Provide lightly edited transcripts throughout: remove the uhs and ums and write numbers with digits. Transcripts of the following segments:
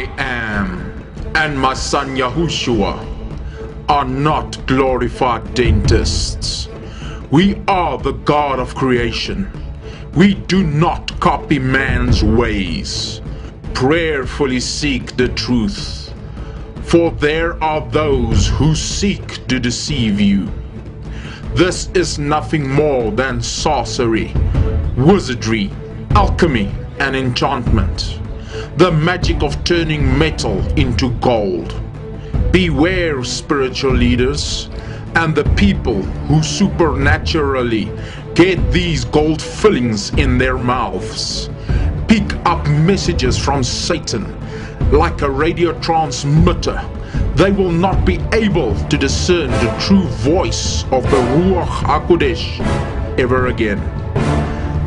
I Am and my son Yahushua are not glorified dentists. We are the God of creation. We do not copy man's ways. Prayerfully seek the truth, for there are those who seek to deceive you. This is nothing more than sorcery, wizardry, alchemy, and enchantment, the magic of turning metal into gold. Beware, spiritual leaders, and the people who supernaturally get these gold fillings in their mouths. Pick up messages from Satan like a radio transmitter. They will not be able to discern the true voice of the Ruach HaKodesh ever again.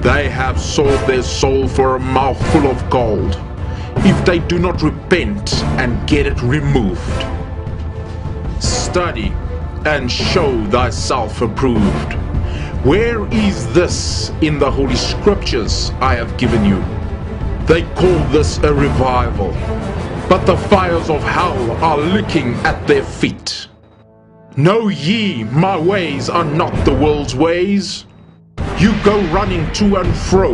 They have sold their soul for a mouthful of gold. If they do not repent and get it removed, study and show thyself approved. Where is this in the Holy Scriptures I have given you? They call this a revival, but the fires of hell are licking at their feet. Know ye, my ways are not the world's ways. You go running to and fro,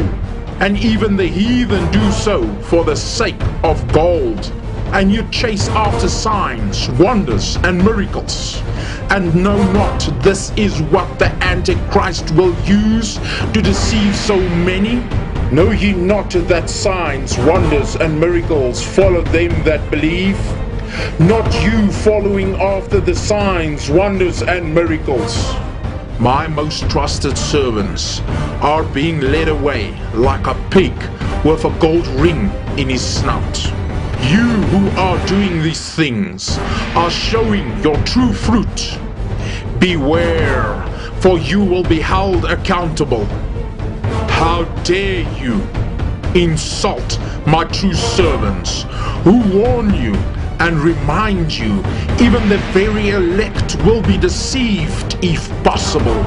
and even the heathen do so for the sake of gold. And you chase after signs, wonders, and miracles, and know not this is what the Antichrist will use to deceive so many. Know ye not that signs, wonders, and miracles follow them that believe? Not you following after the signs, wonders, and miracles. My most trusted servants are being led away like a pig with a gold ring in his snout. You who are doing these things are showing your true fruit. Beware, for you will be held accountable. How dare you insult my true servants, who warn you and remind you, even the very elect will be deceived if possible.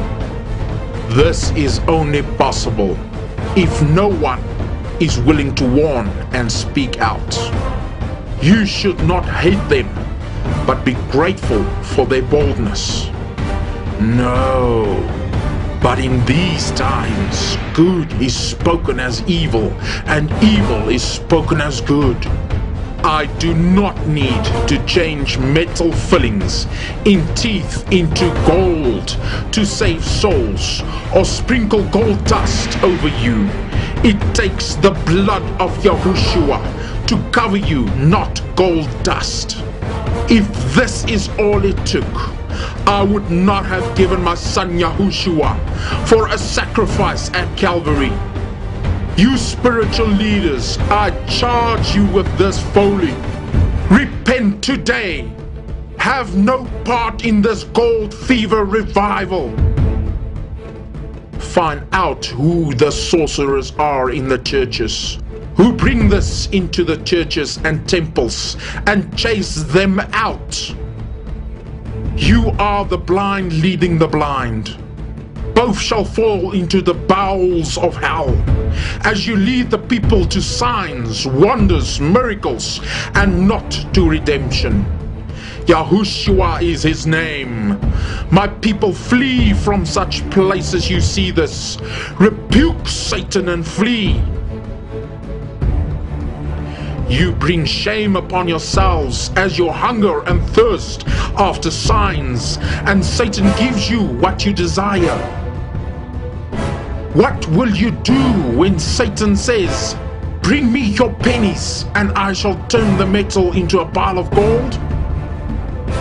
This is only possible if no one is willing to warn and speak out. You should not hate them, but be grateful for their boldness. No, but in these times, good is spoken as evil, and evil is spoken as good. I do not need to change metal fillings in teeth into gold to save souls, or sprinkle gold dust over you. It takes the blood of Yahushua to cover you, not gold dust. If this is all it took, I would not have given my son Yahushua for a sacrifice at Calvary. You spiritual leaders, I charge you with this folly. Repent today. Have no part in this gold fever revival. Find out who the sorcerers are in the churches, who bring this into the churches and temples and chase them out. You are the blind leading the blind. Both shall fall into the bowels of hell, as you lead the people to signs, wonders, miracles, and not to redemption. Yahushua is his name. My people, flee from such places you see this. Rebuke Satan and flee. You bring shame upon yourselves as your hunger and thirst after signs, and Satan gives you what you desire. What will you do when Satan says, "Bring me your pennies and I shall turn the metal into a pile of gold"?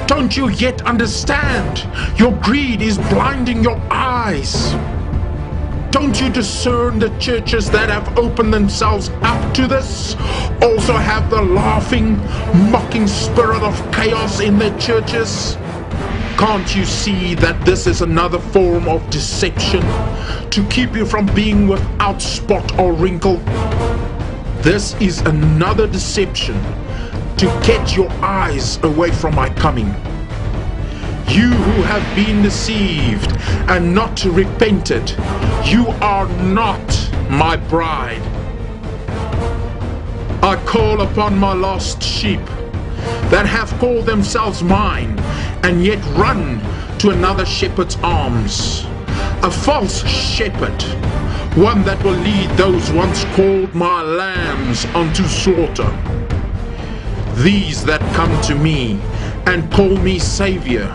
Don't you yet understand? Your greed is blinding your eyes. Don't you discern the churches that have opened themselves up to this also have the laughing, mocking spirit of chaos in their churches? Can't you see that this is another form of deception to keep you from being without spot or wrinkle? This is another deception to get your eyes away from my coming. You who have been deceived and not repented, you are not my bride. I call upon my lost sheep that have called themselves mine, and yet run to another shepherd's arms. A false shepherd, one that will lead those once called my lambs unto slaughter. These that come to me and call me Savior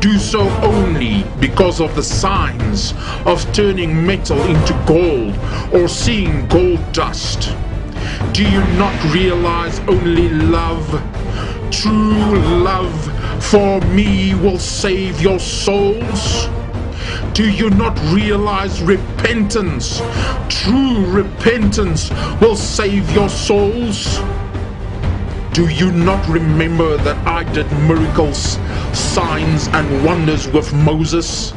do so only because of the signs of turning metal into gold or seeing gold dust. Do you not realize only love, true love for me, will save your souls? Do you not realize repentance, true repentance, will save your souls? Do you not remember that I did miracles, signs and wonders with Moses?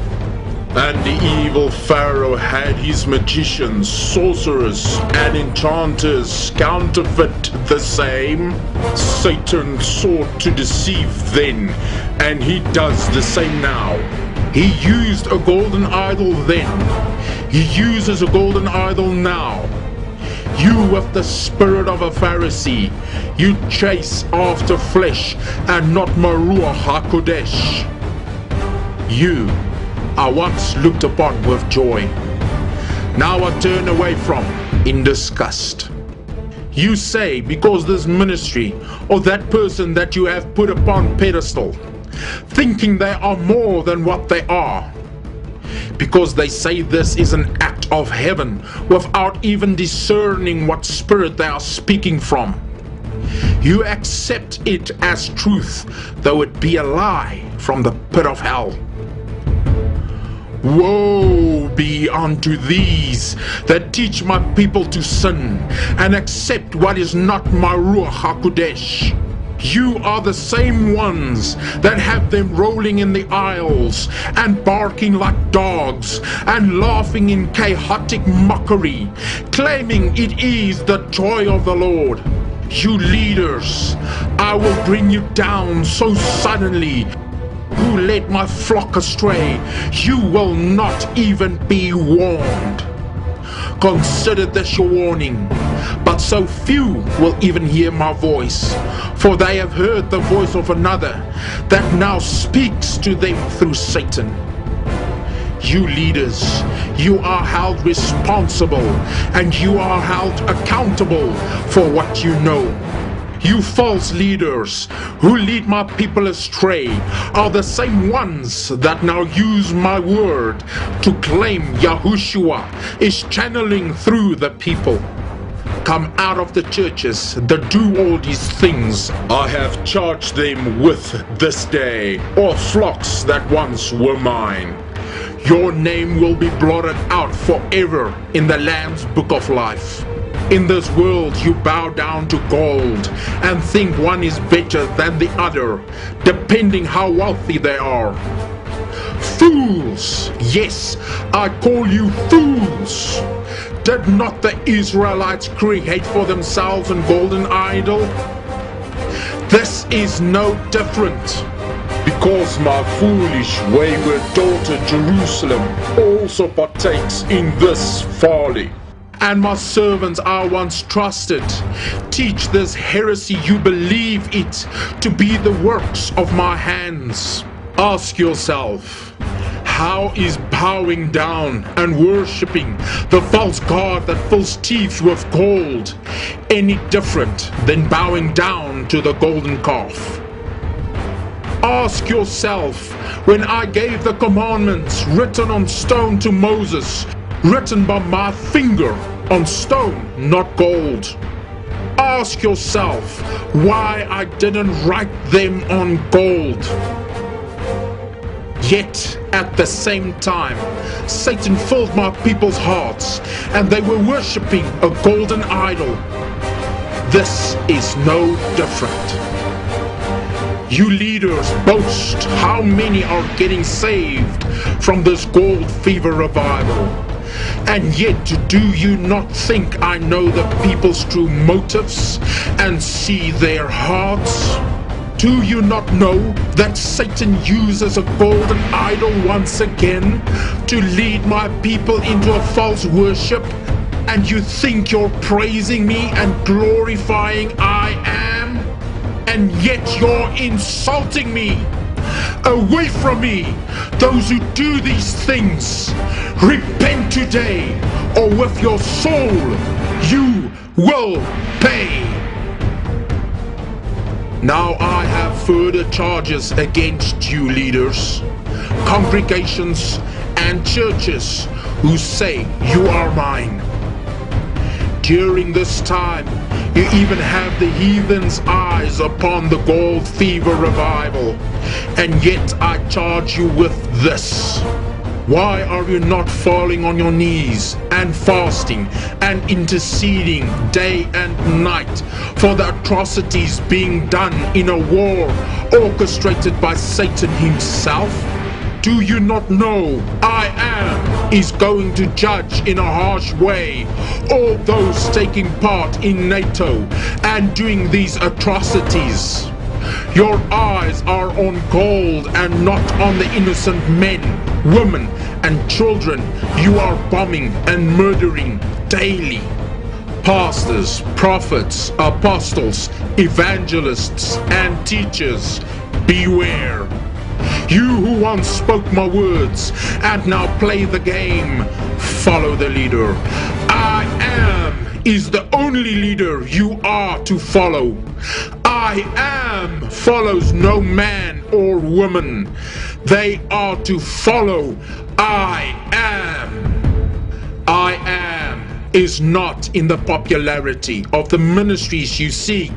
And the evil Pharaoh had his magicians, sorcerers, and enchanters counterfeit the same. Satan sought to deceive then, and he does the same now. He used a golden idol then. He uses a golden idol now. You, with the spirit of a Pharisee, you chase after flesh and not my Ruach HaKodesh. You I once looked upon with joy, now I turn away from in disgust. You say, because this ministry or that person that you have put upon pedestal, thinking they are more than what they are, because they say this is an act of heaven without even discerning what spirit they are speaking from. You accept it as truth, though it be a lie from the pit of hell. Woe be unto these that teach my people to sin and accept what is not my Ruach HaKodesh. You are the same ones that have them rolling in the aisles and barking like dogs and laughing in chaotic mockery, claiming it is the joy of the Lord. You leaders, I will bring you down so suddenly. Who led my flock astray, you will not even be warned. Consider this your warning, but so few will even hear my voice, for they have heard the voice of another that now speaks to them through Satan. You leaders, you are held responsible and you are held accountable for what you know. You false leaders who lead my people astray are the same ones that now use my word to claim Yahushua is channeling through the people. Come out of the churches that do all these things I have charged them with this day, or flocks that once were mine. Your name will be blotted out forever in the Lamb's Book of Life. In this world you bow down to gold and think one is better than the other, depending how wealthy they are. Fools! Yes, I call you fools! Did not the Israelites create for themselves a golden idol? This is no different. Because my foolish wayward daughter Jerusalem also partakes in this folly. And my servants I once trusted teach this heresy. You believe it to be the works of my hands. Ask yourself, how is bowing down and worshipping the false god that fills teeth with gold any different than bowing down to the golden calf? Ask yourself, when I gave the commandments written on stone to Moses, written by my finger on stone, not gold. Ask yourself why I didn't write them on gold. Yet at the same time, Satan filled my people's hearts and they were worshipping a golden idol. This is no different. You leaders boast how many are getting saved from this gold fever revival. And yet do you not think I know the people's true motives and see their hearts? Do you not know that Satan uses a golden idol once again to lead my people into a false worship and you think you're praising me and glorifying I am, and yet you're insulting me. Away from me, those who do these things. Repent today, or with your soul you will pay. Now I have further charges against you leaders, congregations and churches who say you are mine. During this time, you even have the heathen's eyes upon the gold fever revival, and yet I charge you with this. Why are you not falling on your knees and fasting and interceding day and night for the atrocities being done in a war orchestrated by Satan himself? Do you not know I am is going to judge in a harsh way all those taking part in NATO and doing these atrocities? Your eyes are on gold and not on the innocent men, women and children you are bombing and murdering daily. Pastors, prophets, apostles, evangelists and teachers, beware. You who once spoke my words and now play the game, follow the leader. I am is the only leader you are to follow. I am follows no man or woman. They are to follow I am. I am is not in the popularity of the ministries you seek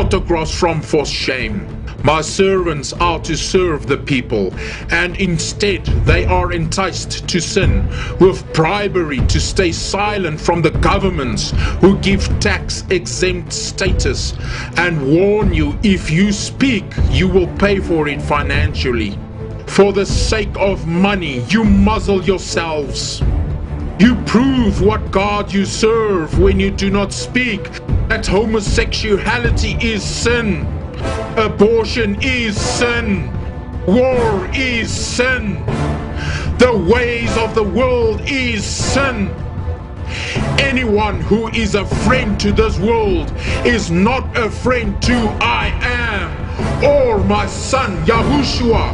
autocross from for shame. My servants are to serve the people, and instead they are enticed to sin with bribery to stay silent from the governments who give tax-exempt status and warn you if you speak you will pay for it financially. For the sake of money you muzzle yourselves. You prove what God you serve when you do not speak that homosexuality is sin. Abortion is sin. War is sin. The ways of the world is sin. Anyone who is a friend to this world is not a friend to I am or my son Yahushua.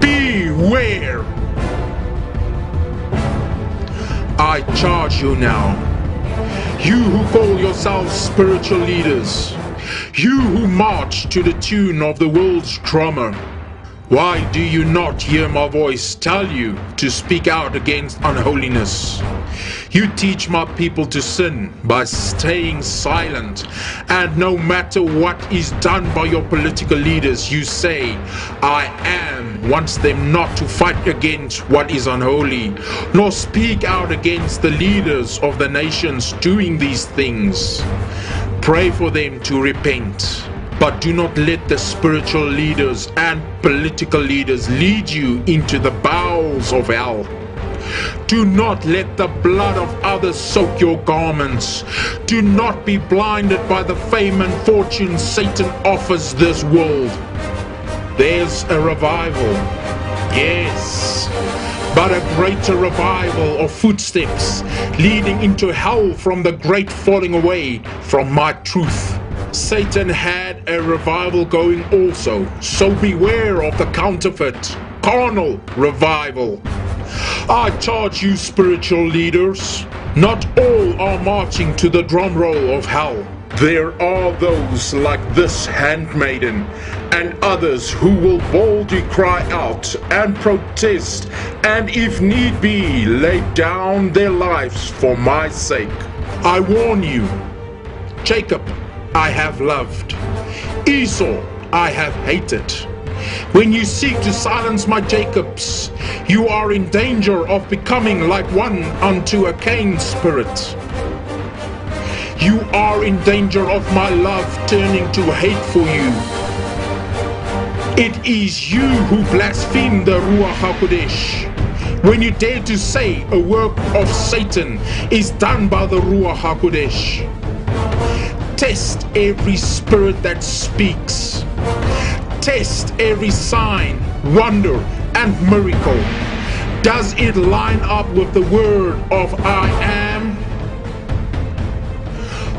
Beware. I charge you now, you who call yourselves spiritual leaders, you who march to the tune of the world's drummer, why do you not hear my voice tell you to speak out against unholiness? You teach my people to sin by staying silent, and no matter what is done by your political leaders, you say, I am, wants them not to fight against what is unholy, nor speak out against the leaders of the nations doing these things. Pray for them to repent, but do not let the spiritual leaders and political leaders lead you into the bowels of hell. Do not let the blood of others soak your garments. Do not be blinded by the fame and fortune Satan offers this world. There's a revival, yes, but a greater revival of footsteps leading into hell from the great falling away from my truth. Satan had a revival going also, so beware of the counterfeit, carnal revival. I charge you spiritual leaders, not all are marching to the drum roll of hell. There are those like this handmaiden and others who will boldly cry out and protest and if need be lay down their lives for my sake. I warn you, Jacob I have loved, Esau I have hated. When you seek to silence my Jacobs, you are in danger of becoming like one unto a Cain spirit. You are in danger of my love turning to hate for you. It is you who blaspheme the Ruach HaKodesh. When you dare to say a work of Satan is done by the Ruach HaKodesh. Test every spirit that speaks. Test every sign, wonder and miracle. Does it line up with the word of I am?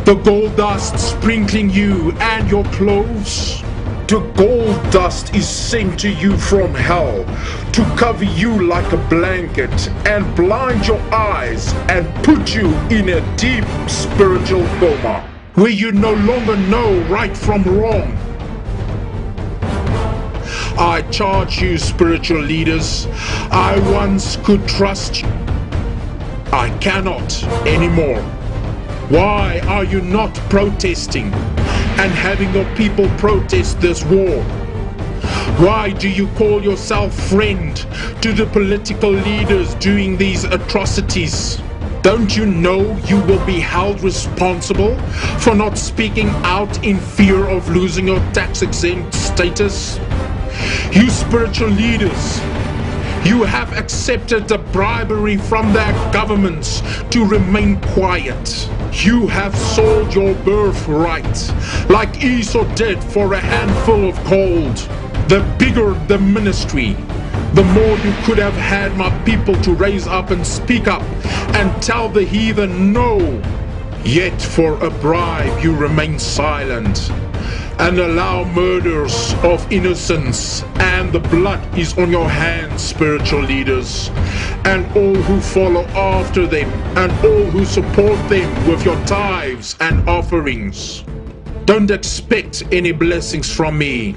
the gold dust sprinkling you and your clothes? The gold dust is sent to you from hell, to cover you like a blanket, and blind your eyes, and put you in a deep spiritual coma, where you no longer know right from wrong. I charge you, spiritual leaders, I once could trust you. I cannot anymore. Why are you not protesting and having your people protest this war? Why do you call yourself friend to the political leaders doing these atrocities? Don't you know you will be held responsible for not speaking out in fear of losing your tax-exempt status? You spiritual leaders, you have accepted the bribery from their governments to remain quiet. You have sold your birthright, like Esau did, for a handful of gold. The bigger the ministry, the more you could have had my people to raise up and speak up and tell the heathen no. Yet for a bribe you remain silent and allow murders of innocents, and the blood is on your hands, spiritual leaders, and all who follow after them, and all who support them with your tithes and offerings. Don't expect any blessings from me.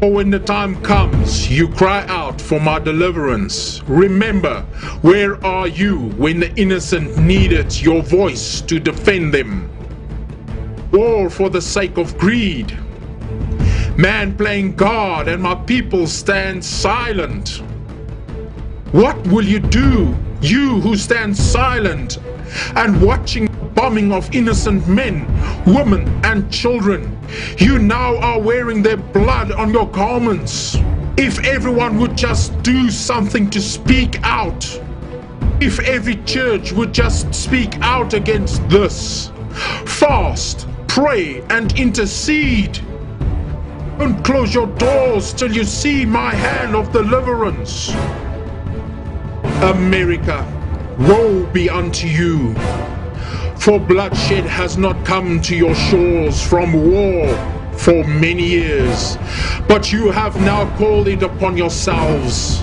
For when the time comes, you cry out for my deliverance. Remember, where are you when the innocent needed your voice to defend them? War for the sake of greed. Man playing God, and my people stand silent. What will you do, you who stand silent and watching the bombing of innocent men, women and children? You now are wearing their blood on your garments. If everyone would just do something to speak out, if every church would just speak out against this, fast, pray and intercede. Don't close your doors till you see my hand of deliverance. America, woe be unto you, for bloodshed has not come to your shores from war for many years, but you have now called it upon yourselves.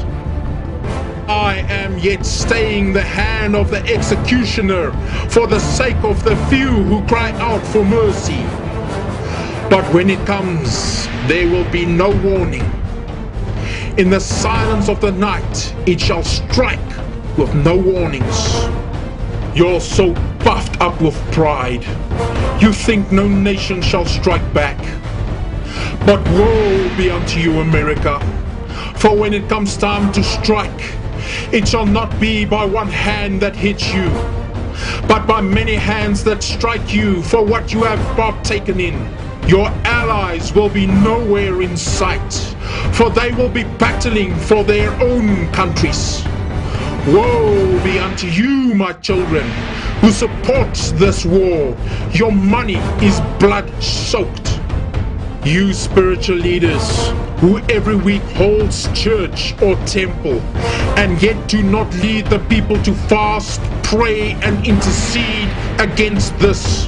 I am yet staying the hand of the executioner for the sake of the few who cry out for mercy. But when it comes, there will be no warning. In the silence of the night, it shall strike with no warnings. You're so puffed up with pride, you think no nation shall strike back. But woe be unto you, America, for when it comes time to strike, it shall not be by one hand that hits you, but by many hands that strike you for what you have partaken in. Your allies will be nowhere in sight, for they will be battling for their own countries. Woe be unto you, my children, who support this war. Your money is blood-soaked. You spiritual leaders, who every week holds church or temple, and yet do not lead the people to fast, pray, and intercede against this.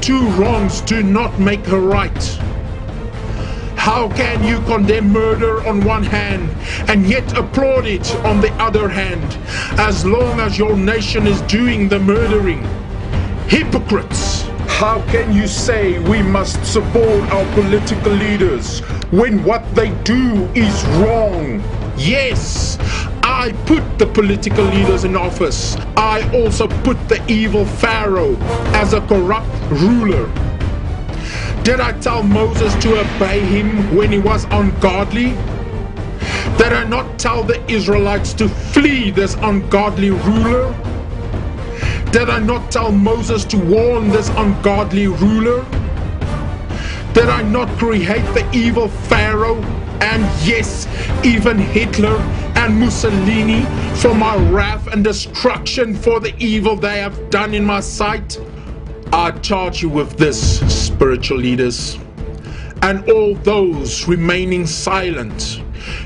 Two wrongs do not make a right. How can you condemn murder on one hand and yet applaud it on the other hand, as long as your nation is doing the murdering? Hypocrites! How can you say we must support our political leaders when what they do is wrong? Yes, I put the political leaders in office. I also put the evil Pharaoh as a corrupt ruler. Did I tell Moses to obey him when he was ungodly? Did I not tell the Israelites to flee this ungodly ruler? Did I not tell Moses to warn this ungodly ruler? Did I not create the evil Pharaoh? And yes, even Hitler and Mussolini, for my wrath and destruction for the evil they have done in my sight? I charge you with this, spiritual leaders, and all those remaining silent.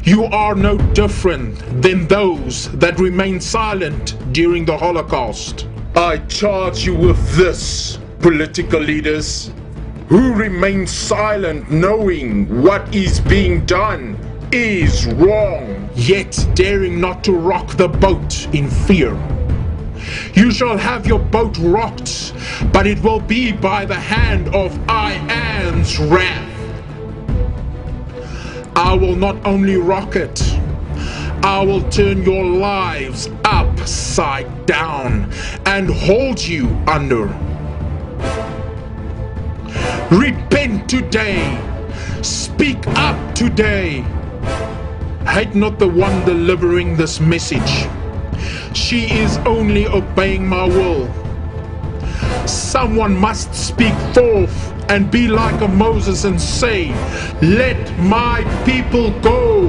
You are no different than those that remained silent during the Holocaust. I charge you with this, political leaders who remain silent, knowing what is being done is wrong, yet daring not to rock the boat in fear. You shall have your boat rocked, but it will be by the hand of I Am's wrath. I will not only rock it, I will turn your lives upside down and hold you under. Repent today. Speak up today. Hate not the one delivering this message. She is only obeying my will. Someone must speak forth and be like a Moses and say, "Let my people go."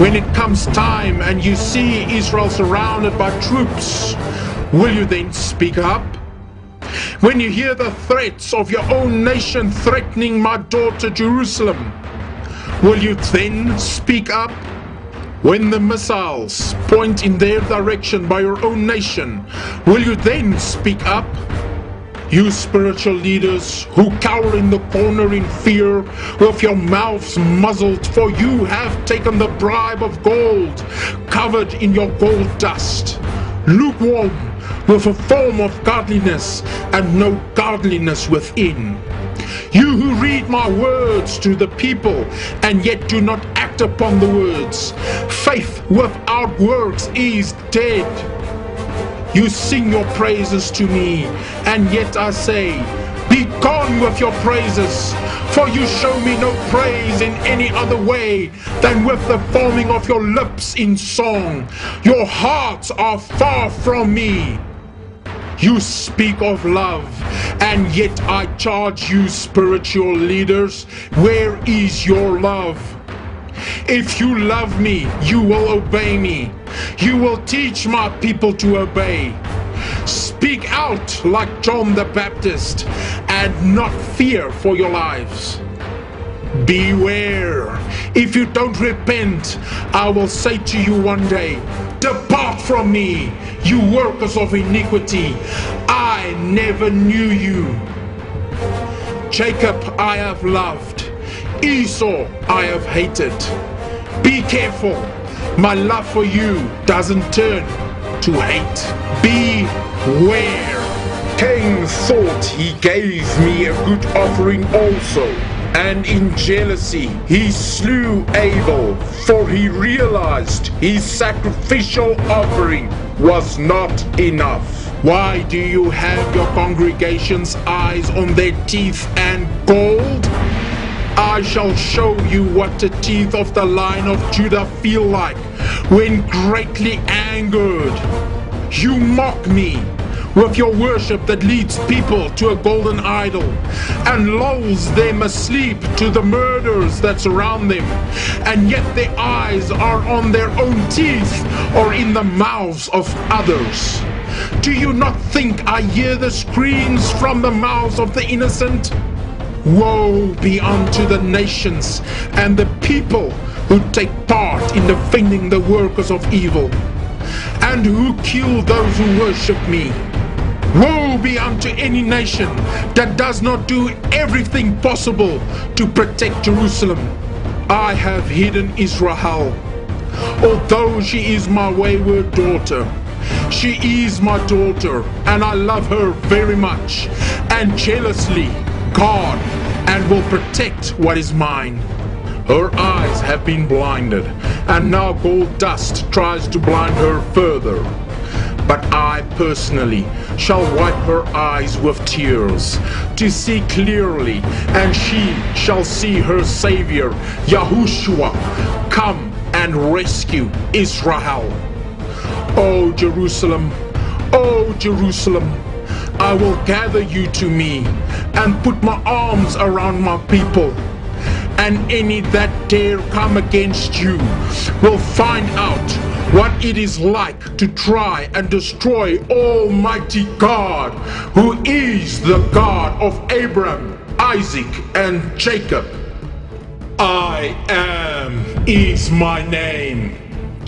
When it comes time and you see Israel surrounded by troops, will you then speak up? When you hear the threats of your own nation threatening my daughter Jerusalem, will you then speak up? When the missiles point in their direction by your own nation, will you then speak up? You spiritual leaders who cower in the corner in fear with your mouths muzzled, for you have taken the bribe of gold, covered in your gold dust, lukewarm with a form of godliness and no godliness within. You who read my words to the people and yet do not act upon the words. Faith without works is dead. You sing your praises to me, and yet I say, be gone with your praises, for you show me no praise in any other way than with the forming of your lips in song. Your hearts are far from me. You speak of love, and yet I charge you, spiritual leaders, where is your love? If you love me, you will obey me. You will teach my people to obey. Speak out like John the Baptist, and not fear for your lives. Beware. If you don't repent, I will say to you one day, depart from me, you workers of iniquity. I never knew you. Jacob I have loved, Esau I have hated. Be careful. My love for you doesn't turn to hate. Beware. Cain thought he gave me a good offering also, and in jealousy he slew Abel, for he realized his sacrificial offering was not enough. Why do you have your congregation's eyes on their teeth and gold? I shall show you what the teeth of the line of Judah feel like when greatly angered. You mock me with your worship that leads people to a golden idol and lulls them asleep to the murders that surround them, and yet their eyes are on their own teeth or in the mouths of others. Do you not think I hear the screams from the mouths of the innocent? Woe be unto the nations and the people who take part in defending the workers of evil and who kill those who worship me. Woe be unto any nation that does not do everything possible to protect Jerusalem. I have hidden Israel. Although she is my wayward daughter, she is my daughter, and I love her very much and jealously guard and will protect what is mine. Her eyes have been blinded, and now gold dust tries to blind her further. But I personally shall wipe her eyes with tears to see clearly, and she shall see her Savior, Yahushua, come and rescue Israel. O Jerusalem, O Jerusalem, I will gather you to me and put my arms around my people, and any that dare come against you will find out what it is like to try and destroy Almighty God, who is the God of Abraham, Isaac, and Jacob. I am is my name,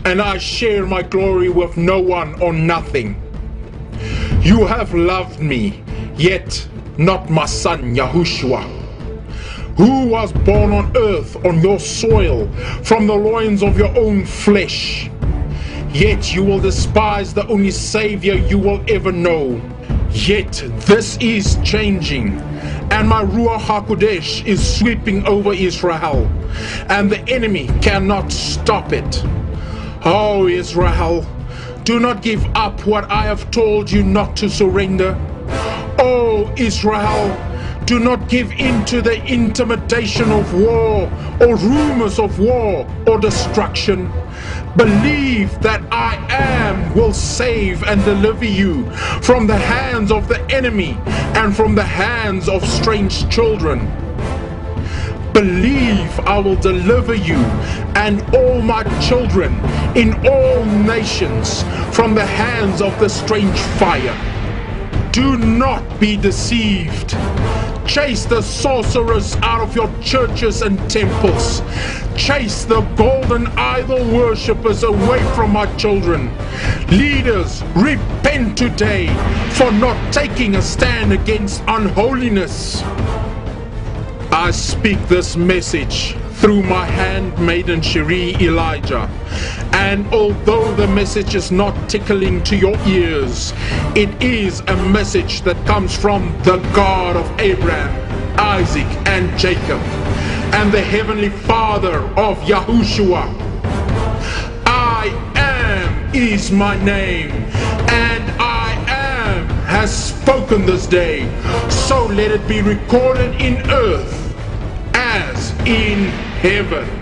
and I share my glory with no one or nothing. You have loved me, yet not my son Yahushua, who was born on earth on your soil from the loins of your own flesh. Yet you will despise the only Savior you will ever know. Yet this is changing, and my Ruach HaKodesh is sweeping over Israel, and the enemy cannot stop it. Oh Israel, do not give up what I have told you not to surrender. Oh Israel, do not give in to the intimidation of war or rumors of war or destruction. Believe that I am will save and deliver you from the hands of the enemy and from the hands of strange children. Believe I will deliver you and all my children in all nations from the hands of the strange fire. Do not be deceived. Chase the sorcerers out of your churches and temples. Chase the golden idol worshippers away from my children. Leaders, repent today for not taking a stand against unholiness. I speak this message through my handmaiden Sherrie Elijah, and although the message is not tickling to your ears, it is a message that comes from the God of Abraham, Isaac and Jacob, and the Heavenly Father of Yahushua. I am is my name, and I am has spoken this day, so let it be recorded in earth as in heaven.